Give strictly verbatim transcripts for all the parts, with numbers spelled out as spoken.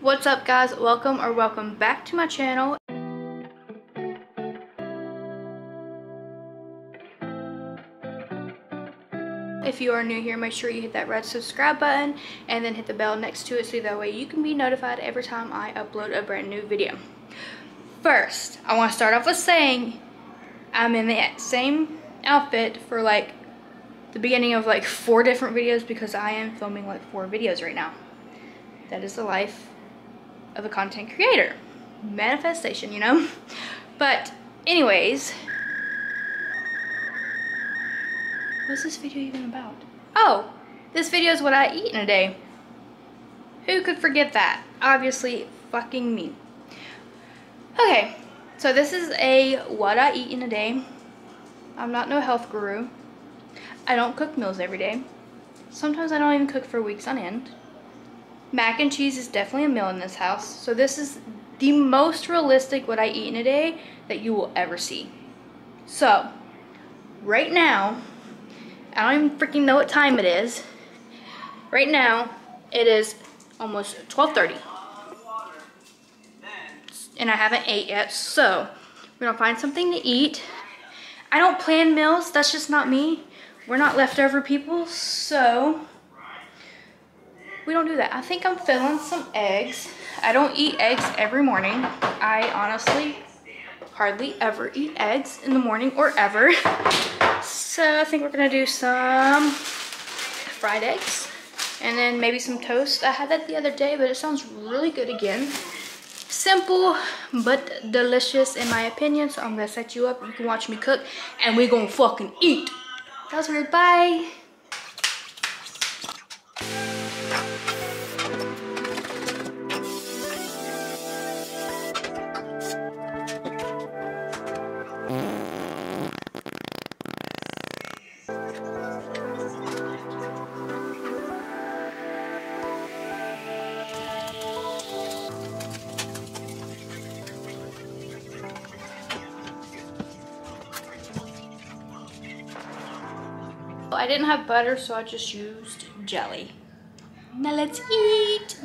What's up guys, welcome or welcome back to my channel. If you are new here, make sure you hit that red subscribe button and then hit the bell next to it so that way you can be notified every time I upload a brand new video. First, I want to start off with saying I'm in the same outfit for like the beginning of like four different videos because I am filming like four videos right now. That is the life of a content creator. Manifestation, you know? But anyways, what's this video even about? Oh, this video is what I eat in a day. Who could forget that? Obviously fucking me. Okay, so this is a what I eat in a day. I'm not no health guru. I don't cook meals every day. Sometimes I don't even cook for weeks on end. Mac and cheese is definitely a meal in this house, so this is the most realistic what I eat in a day that you will ever see. So, right now, I don't even freaking know what time it is. Right now, it is almost twelve thirty. And I haven't ate yet, so we're gonna find something to eat. I don't plan meals, that's just not me. We're not leftover people, so we don't do that. I think I'm filling some eggs. I don't eat eggs every morning. I honestly hardly ever eat eggs in the morning or ever. So I think we're gonna do some fried eggs and then maybe some toast. I had that the other day, but it sounds really good again. Simple but delicious in my opinion. So I'm gonna set you up. You can watch me cook and we're gonna fucking eat. That was weird. Bye. I didn't have butter, so I just used jelly. Now let's eat!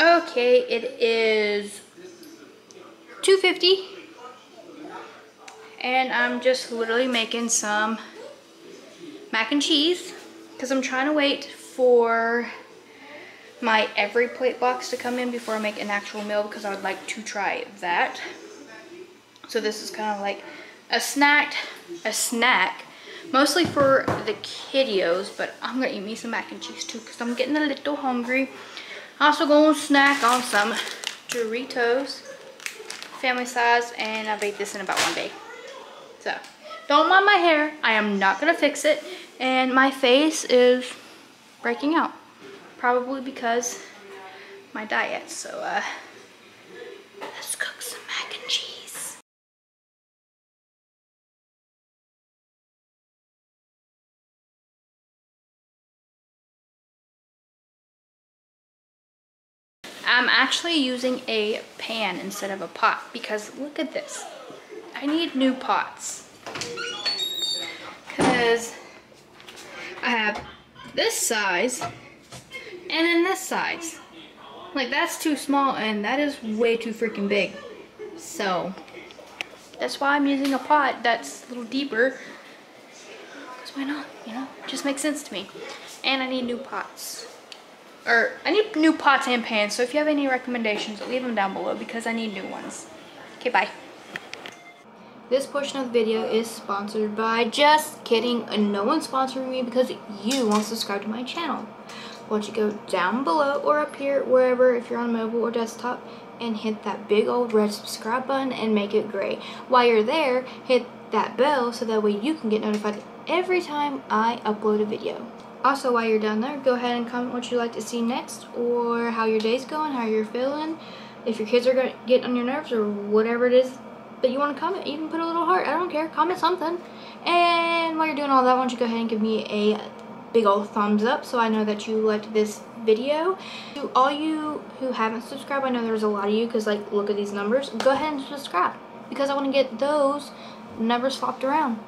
Okay, it is two fifty. And I'm just literally making some mac and cheese. Because I'm trying to wait for my EveryPlate box to come in before I make an actual meal because I would like to try that. So this is kind of like a snack, a snack, mostly for the kiddos, but I'm going to eat me some mac and cheese too because I'm getting a little hungry. I'm also going to snack on some Doritos, family size, and I baked this in about one day. So don't mind my hair. I am not going to fix it. And my face is breaking out, probably because my diet. So uh, let's cook some mac and cheese. I'm actually using a pan instead of a pot because look at this. I need new pots because I have this size and then this size. Like that's too small and that is way too freaking big. So that's why I'm using a pot that's a little deeper. Because why not? You know, it just makes sense to me. And I need new pots. Or I need new pots and pans. So if you have any recommendations, leave them down below because I need new ones. Okay, bye. This portion of the video is sponsored by, just kidding, no one's sponsoring me because you won't subscribe to my channel. Why don't you go down below or up here, wherever, if you're on mobile or desktop, and hit that big old red subscribe button and make it gray. While you're there, hit that bell so that way you can get notified every time I upload a video. Also, while you're down there, go ahead and comment what you'd like to see next or how your day's going, how you're feeling, if your kids are going to get on your nerves or whatever it is. But you want to comment, even put a little heart, I don't care, comment something. And while you're doing all that, why don't you go ahead and give me a big old thumbs up so I know that you liked this video. To all you who haven't subscribed, I know there's a lot of you because like look at these numbers, go ahead and subscribe because I want to get those numbers swapped around.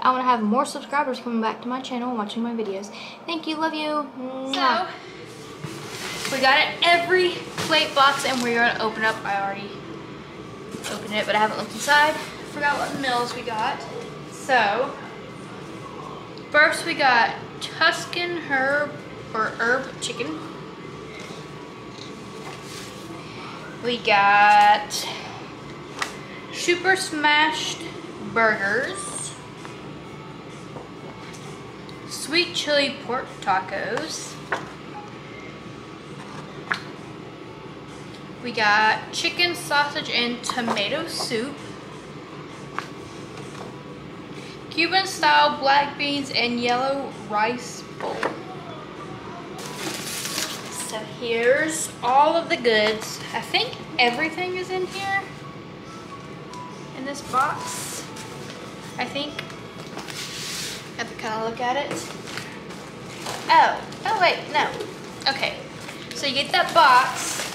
I want to have more subscribers coming back to my channel and watching my videos. Thank you, love you. Mwah. So we got an EveryPlate box and we're going to open up. I already opened it but I haven't looked inside. I forgot what meals we got. So first we got Tuscan herb or herb chicken. We got super smashed burgers, sweet chili pork tacos. We got chicken sausage and tomato soup, Cuban style black beans and yellow rice bowl. So here's all of the goods. I think everything is in here in this box. I think I have to kind of look at it. Oh, oh wait, no. Okay, so you get that box.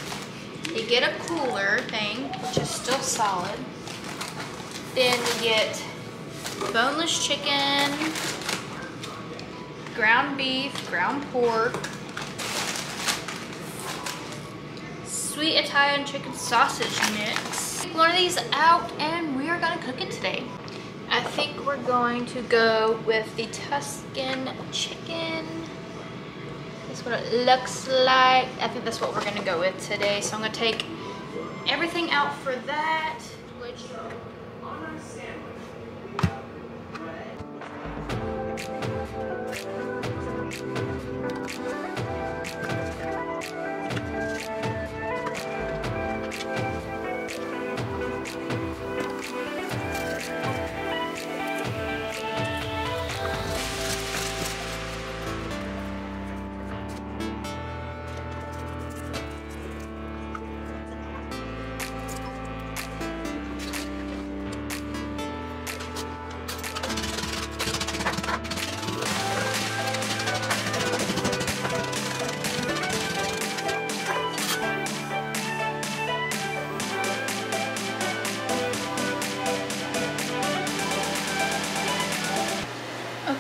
You get a cooler thing, which is still solid. Then you get boneless chicken, ground beef, ground pork, sweet Italian chicken sausage mix. Take one of these out and we are gonna cook it today. I think we're going to go with the Tuscan chicken. That's what it looks like. I think that's what we're gonna go with today. So I'm gonna take everything out for that. Which on our sandwich.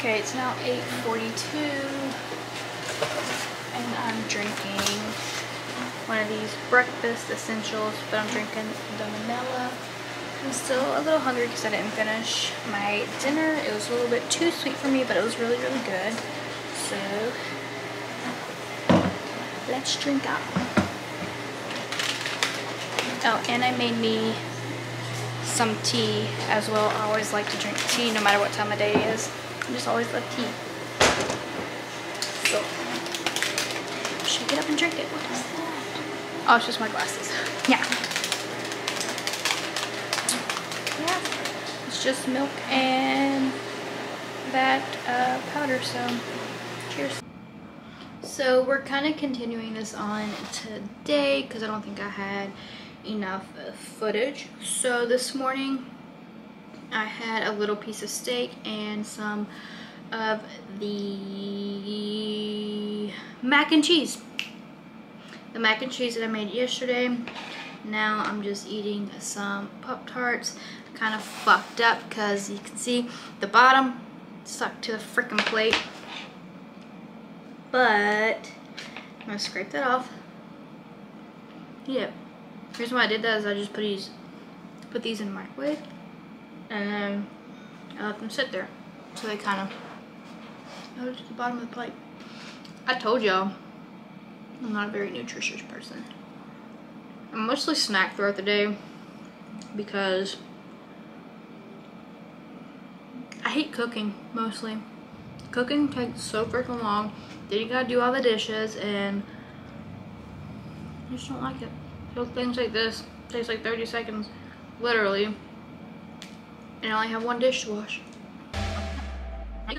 Okay, it's now eight forty-two and I'm drinking one of these breakfast essentials, but I'm drinking the vanilla. I'm still a little hungry because I didn't finish my dinner. It was a little bit too sweet for me, but it was really, really good. So let's drink up. Oh, and I made me some tea as well. I always like to drink tea no matter what time of day it is. I just always love tea. So, shake it up and drink it. What is that? Oh, it's just my glasses. Yeah. Yeah. It's just milk and that uh, powder, so cheers. So we're kind of continuing this on today because I don't think I had enough footage. So this morning, I had a little piece of steak and some of the mac and cheese. The mac and cheese that I made yesterday. Now I'm just eating some Pop-Tarts. Kind of fucked up because you can see the bottom stuck to the freaking plate. But I'm going to scrape that off. Yeah. The reason why I did that is I just put these, put these in the microwave. And then I let them sit there. So they kind of notice the bottom of the plate. I told y'all, I'm not a very nutritious person. I mostly snack throughout the day because I hate cooking, mostly. Cooking takes so freaking long. Then you gotta do all the dishes and I just don't like it. So things like this takes like thirty seconds, literally. And I only have one dish to wash. I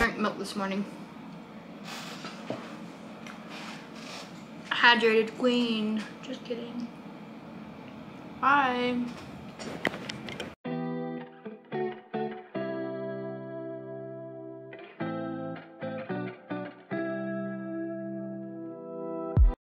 drank milk this morning. Hydrated queen. Just kidding. Bye.